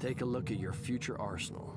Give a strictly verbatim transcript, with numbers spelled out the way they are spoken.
Take a look at your future arsenal.